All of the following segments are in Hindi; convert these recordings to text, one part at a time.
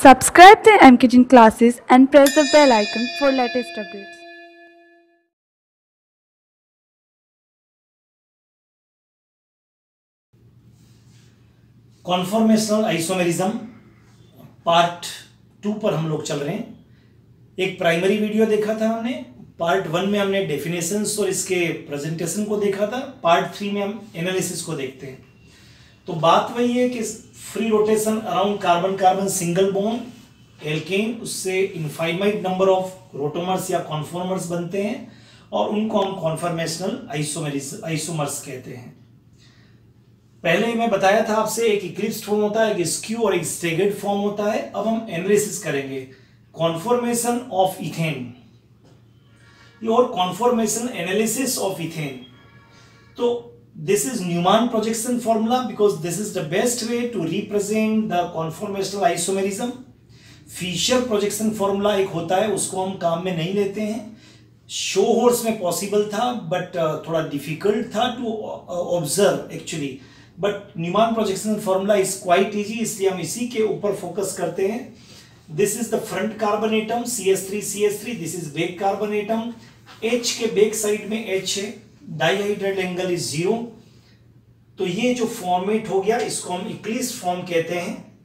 Subscribe to M K Jain Classes and press the bell icon for latest updates. Conformational isomerism part 2 पर हम लोग चल रहे हैं। एक प्राइमरी वीडियो देखा था हमने, पार्ट 1 में हमने डेफिनेशंस और इसके प्रेजेंटेशन को देखा था, पार्ट 3 में हम एनालिसिस को देखते हैं। तो बात वही है कि free rotation around carbon carbon single bond alkane, उससे इनफाइनाइट नंबर ऑफ रोटोमर्स या कॉन्फॉर्मर्स बनते हैं और उनको हम कॉन्फॉर्मेशनल आइसोमर्स कहते हैं। पहले मैं बताया था आपसे, एक इक्लिप्स फॉर्म होता है, एक स्क्यू और एक स्टेगर्ड फॉर्म होता है। अब हम एनालिसिस करेंगे कॉन्फॉर्मेशन ऑफ इथेन और कॉन्फॉर्मेशन एनालिसिस ऑफ इथेन। तो this is Newman projection formula because this is the best way to represent the conformational isomerism. Fischer projection formula एक होता है, उसको हम काम में नहीं लेते हैं। शो हॉर्स में पॉसिबल था बट थोड़ा डिफिकल्ट था to observe actually, but Newman projection formula is quite easy, इसलिए हम इसी के ऊपर फोकस करते हैं। This is the front carbon atom CH3, this is back carbon atom, H के बैक साइड में H है, डाइहाइड्रेट एंगल इज 0। तो ये जो फॉर्मेट हो गया इसको हम इक्लिप्स फॉर्म कहते हैं।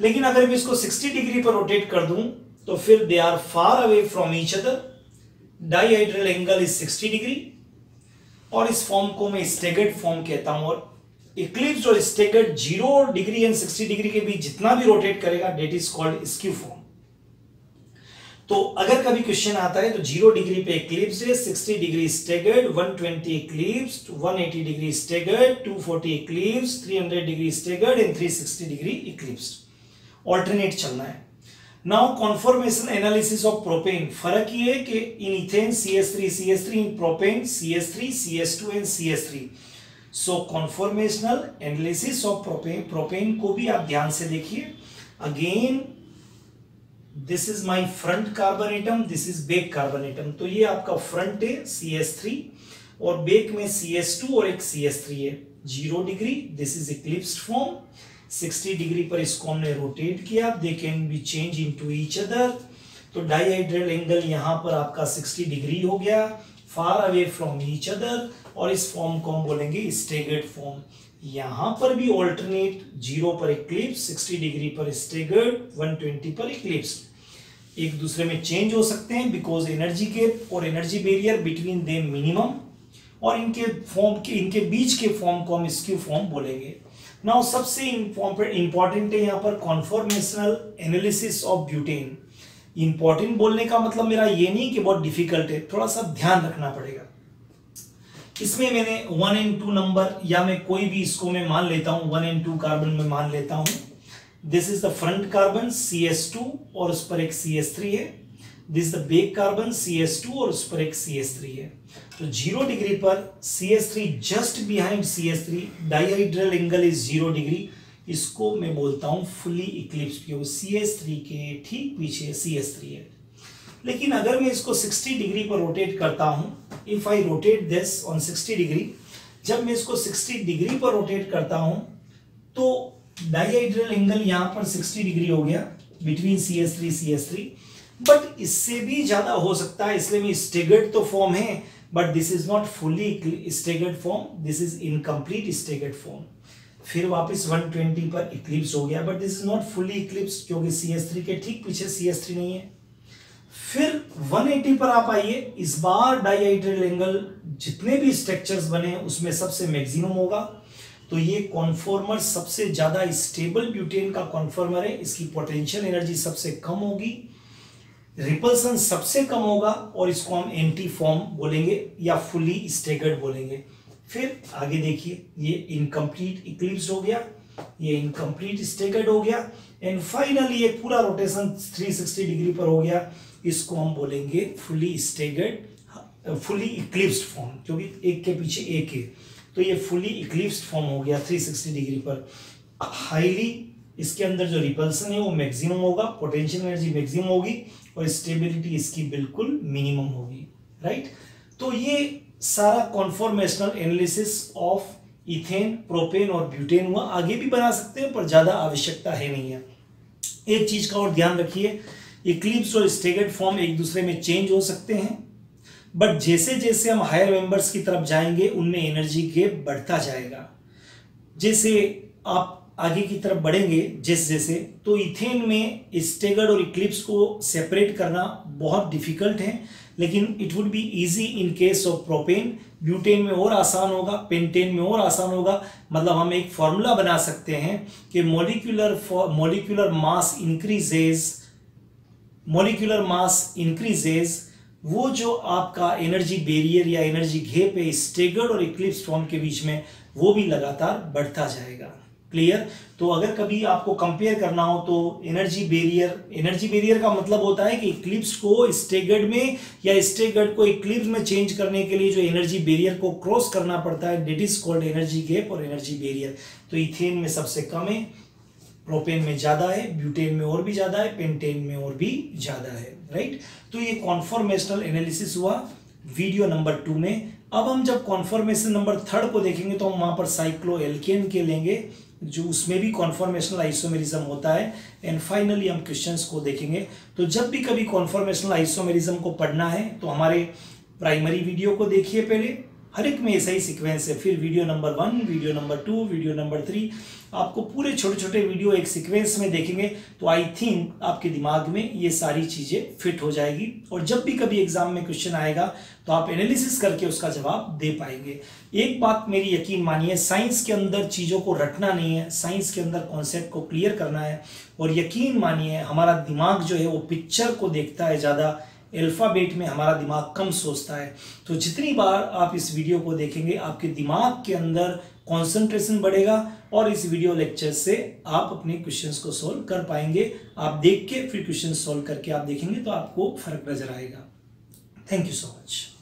लेकिन अगर मैं इसको 60 डिग्री पर रोटेट कर दूं तो फिर they are far away from each other, dihedral angle is 60 degree, और इस फॉर्म को मैं स्टेगर्ड फॉर्म कहता हूं। और इक्लिप्स और स्टेगर्ड 0 डिग्री एंड 60 डिग्री के बीच जितना भी रोटेट करेगा that is called skew form. तो अगर कभी क्वेश्चन आता है तो 0 डिग्री पे इक्लिप्स है, 60 degree staggered, 120 eclipse, 180 degree staggered, 240 eclipse, 300 degree staggered and 360 degree eclipse, alternate चलना है। Now conformation analysis of propane. फर्क ये है कि in ethane CH3, in propane CH3, CH2 and CH3। So conformational analysis of propane को भी आप ध्यान से देखिए। Again this is my front carbon atom, this is back carbon atom. तो ये आपका फ्रंट है CH3 और बैक में CH2 और एक CH3 है। 0 degree, this is eclipsed form, 60 degree पर इसको हमने रोटेट किया, they can be change into each other. तो डाइहाइड्रल एंगल यहाँ पर आपका 60 डिग्री हो गया, far away from each other, और इस फॉर्म को हम बोलेंगे स्टेगर्ड फॉर्म। यहाँ पर भी ऑल्टरनेट, 0 पर इक्लिप्स, 60 डिग्री पर स्टेगर्ड, 120 पर इक्लिप्स, एक दूसरे में चेंज हो सकते हैं बिकॉज एनर्जी गैप और energy barrier between them minimum, और इनके बीच के फॉर्म को हम स्क्यू फॉर्म बोलेंगे। नाउ सबसे इम्पॉर्टेंट है यहाँ पर conformational analysis of butane. Important बोलने का मतलब मेरा ये नहीं कि बहुत डिफिकल्ट है, थोड़ा सा ध्यान रखना पड़ेगा। इसमें मैंने 1 और 2 नंबर, या मैं कोई भी इसको मैं मान लेता हूँ, 1 और 2 कार्बन में मान लेता हूँ। This is the front carbon CH2 और उस पर एक CH3 है, this is the back carbon CH2 और उस पर एक CH3 है। तो 0 डिग्री पर CH3 just behind CH3, dihedral angle is 0 degree, इसको मैं बोलता हूँ फुली इक्लिप्स क्योंकि CH3 के ठीक पीछे CH3 है। लेकिन अगर मैं इसको 60 डिग्री पर रोटेट करता हूँ, if I rotate this on 60 degree, जब मैं इसको 60 डिग्री पर रोटेट करता हूँ तो डाइहाइड्रल एंगल यहाँ पर 60 डिग्री हो गया बिटवीन CH3, बट इससे भी ज़्यादा हो सकता है, इसलिए मैं स्टेगर्ड तो फॉर्म है but this is not fully staggered form, this is incomplete staggered form. फिर वापस 120 पर इक्लिप्स हो गया but this is not fully eclipse क्योंकि CH3 के ठीक पीछे CH3 नहीं है। फिर 180 पर आप आइए, इस बार डाइहाइड्रल एंगल जितने भी स्ट्रक्चर्स बने उसमें सबसे मैक्सिमम होगा। तो ये कॉन्फॉर्मर सबसे ज़्यादा स्टेबल ब्यूटेन का कॉन्फॉर्मर है, इसकी पोटेंशियल एनर्जी सबसे कम होगी, रिपल्सन सबसे कम होगा, और इसको हम एंटी फॉर्म बोलेंगे या फुली स्टेगर्ड बोलेंगे। फिर आगे देखिए, ये इनकम्प्लीट इक्लिप्स हो गया, ये इनकम्प्लीट स्टेगर्ड हो गया, एंड फाइनली ये पूरा रोटेशन 360 डिग्री पर हो गया, इसको हम बोलेंगे fully staggered, fully eclipsed form क्योंकि एक के पीछे एक है। तो ये फुली इक्लिप्स्ड फॉर्म हो गया 360 डिग्री पर। हाईली इसके अंदर जो रिपल्सन है वो मैक्सिमम होगा, पोटेंशियल एनर्जी मैक्सिमम होगी और स्टेबिलिटी इसकी बिल्कुल मिनिमम होगी, राइट। तो ये सारा conformational analysis of ethane, propane और ब्यूटेन हुआ। आगे भी बना सकते हैं पर ज़्यादा आवश्यकता है नहीं है। एक चीज का और ध्यान रखिए, इक्लिप्स और स्टेगर्ड फॉर्म एक दूसरे में चेंज हो सकते हैं, बट जैसे जैसे हम हायर मेंबर्स की तरफ जाएंगे उनमें एनर्जी गैप बढ़ता जाएगा। जैसे आप आगे की तरफ बढ़ेंगे जैसे जैसे, तो इथेन में स्टेगर्ड और इक्लिप्स को सेपरेट करना बहुत डिफिकल्ट है, लेकिन it would be easy in case of propane. Butane में और आसान होगा, पेंटेन में और आसान होगा। मतलब हम एक फॉर्मूला बना सकते हैं कि मोलिकुलर मास इंक्रीजेज वो जो आपका एनर्जी बैरियर या एनर्जी गैप है स्टेगर्ड और इक्लिप्स फॉर्म के बीच में, वो भी लगातार बढ़ता जाएगा। क्लियर? तो अगर कभी आपको कंपेयर करना हो तो एनर्जी बैरियर का मतलब होता है कि इक्लिप्स को स्टेगर्ड में या स्टेगर्ड को इक्लिप्स में चेंज करने के लिए जो एनर्जी बैरियर को क्रॉस करना पड़ता है, that is called energy gap और एनर्जी बैरियर। तो इथेन में सबसे कम है, प्रोपेन में ज़्यादा है, ब्यूटेन में और भी ज़्यादा है, पेंटेन में और भी ज़्यादा है। राइट? तो ये कॉन्फॉर्मेशनल एनालिसिस हुआ वीडियो नंबर 2 में। अब हम जब कॉन्फॉर्मेशन नंबर 3 को देखेंगे तो हम वहाँ पर साइक्लो एल्केन के लेंगे, जो उसमें भी कॉन्फॉर्मेशनल आइसोमेरिज्म होता है। एंड फाइनली हम क्वेश्चंस को देखेंगे। तो जब भी कभी कॉन्फॉर्मेशनल आइसोमेरिज्म को पढ़ना है तो हमारे प्राइमरी वीडियो को देखिए, पहले हर एक में ऐसा ही सीक्वेंस है, फिर video number 1, video number 2, video number 3। आपको पूरे छोटे छोटे वीडियो एक सीक्वेंस में देखेंगे तो आई थिंक आपके दिमाग में ये सारी चीज़ें फिट हो जाएगी और जब भी कभी एग्जाम में क्वेश्चन आएगा तो आप एनालिसिस करके उसका जवाब दे पाएंगे। एक बात मेरी यकीन मानिए, साइंस के अंदर चीज़ों को रटना नहीं है, साइंस के अंदर कॉन्सेप्ट को क्लियर करना है। और यकीन मानिए हमारा दिमाग जो है वो पिक्चर को देखता है ज़्यादा, अल्फ़ाबेट में हमारा दिमाग कम सोचता है। तो जितनी बार आप इस वीडियो को देखेंगे आपके दिमाग के अंदर कंसंट्रेशन बढ़ेगा और इस वीडियो लेक्चर से आप अपने क्वेश्चंस को सॉल्व कर पाएंगे। आप देख के फिर क्वेश्चन सॉल्व करके आप देखेंगे तो आपको फर्क नजर आएगा। Thank you so much.